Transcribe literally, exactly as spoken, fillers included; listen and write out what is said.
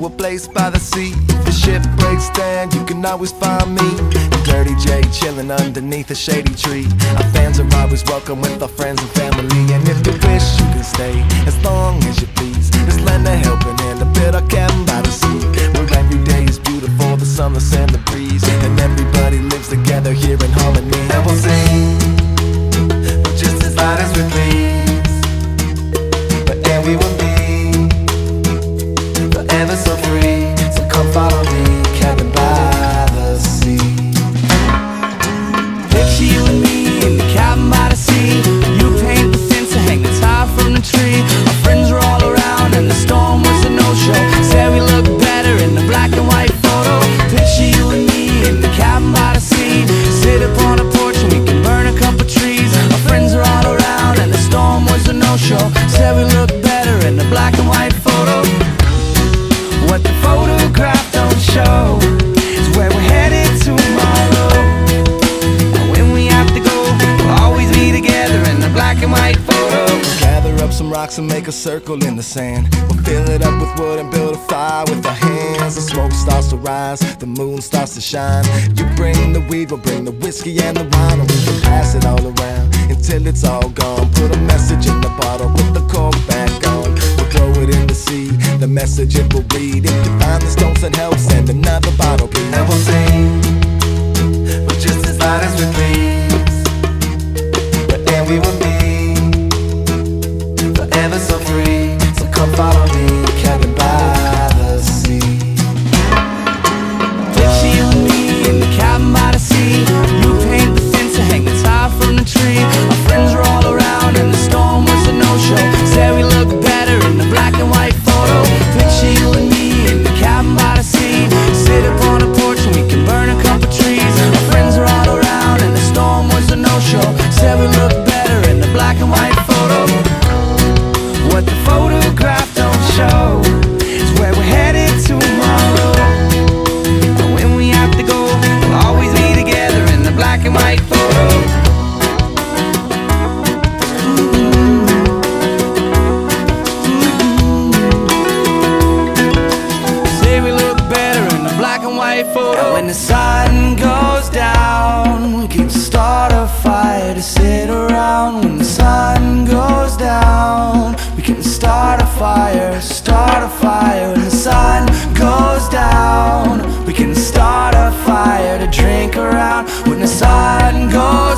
to a place by the sea. If the ship breaks down, you can always find me. And Dirty J chilling underneath a shady tree. Our fans are always welcome with our friends and family. And if you wish, you can stay as long as you please. Just lend a helping hand, a bit of cabin by the sea, where every day is beautiful, the sunless and the breeze, and everybody lives together here in harmony. And we'll sing just as loud as we please, but and we will be forever so free. So come follow me, cabin by the sea. Picture you and me in the cabin by the sea. You paint the fence and hang the tie from the tree. Our friends are all around and the storm was a no-show. Said we look better in the black and white photo. Picture you and me in the cabin by the sea. Sit upon a porch and we can burn a couple trees. Our friends are all around and the storm was a no-show. Said we look better in the black and white photo. What the photograph don't show is where we're headed tomorrow. And when we have to go, we'll always be together in the black and white photo. We'll gather up some rocks and make a circle in the sand. We'll fill it up with wood and build a fire with our hands. The smoke starts to rise, the moon starts to shine. You bring the weed, we'll bring the whiskey and the wine. And we can pass it all around until it's all gone. Put a message in the bottle with the cork back on. We'll throw it in the sea, the message it will read. If you find the stones and help, send another bottle, please. And we'll sing, but just as loud as we please. But then we will be forever so free. So come follow me, cabin by the sea. Picture you and me in the cabin by the sea. You paint the fence and hang the tie from the tree. Our friends are all around and the storm was a no-show. Said we look better in the black and white photo. Picture you and me in the cabin by the sea. Sit upon a porch and we can burn a couple trees. Our friends are all around and the storm was a no-show. Said we look better in the black and white photo. What the photograph don't show is where we're headed tomorrow. And when we have to go, we'll always be together in the black and white photo. And when the sun goes down, we can start a fire to sit around. When the sun goes down, we can start a fire, start a fire. When the sun goes down, we can start a fire to drink around. When the sun goes